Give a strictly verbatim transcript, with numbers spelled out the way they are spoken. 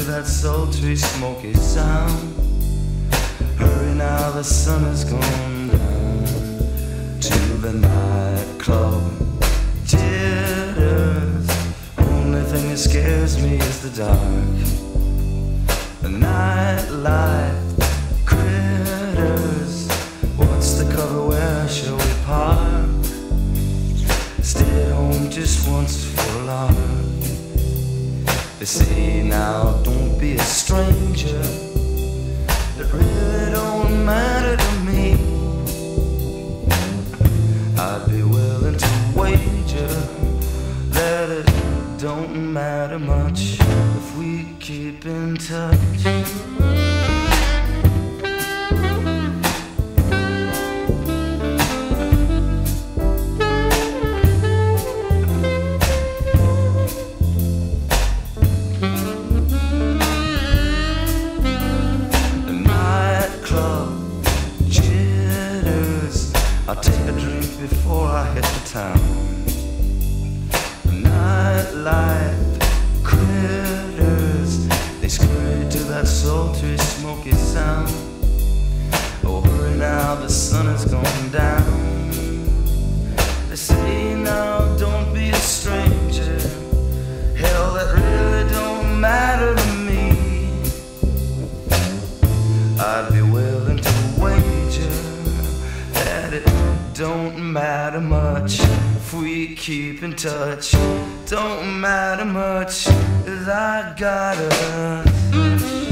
to that sultry smoky sound. Hurry now, the sun has gone down. To the nightclub jitters. Only thing that scares me is the dark. The nightlife critters. What's the cover? Where shall we park? Stay at home just once for a lark. They say now, don't be a stranger. It really don't matter to me. I'd be willing to wager that it don't matter much if we keep in touch. I'll take a drink before I hit the town. Nightlife critters, they scurry to that sultry, smoky sound. Oh, hurry now, the sun has gone down. They say now, don't be a stranger. Hell, that really don't matter to me. I'd be willing to wager that it don't matter much if we keep in touch. Don't matter much, 'cause I got us.